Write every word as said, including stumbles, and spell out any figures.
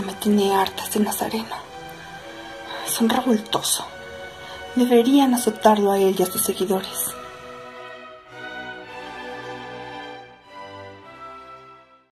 que me tiene harta este nazareno. Es un revoltoso. Deberían aceptarlo a él y a sus seguidores.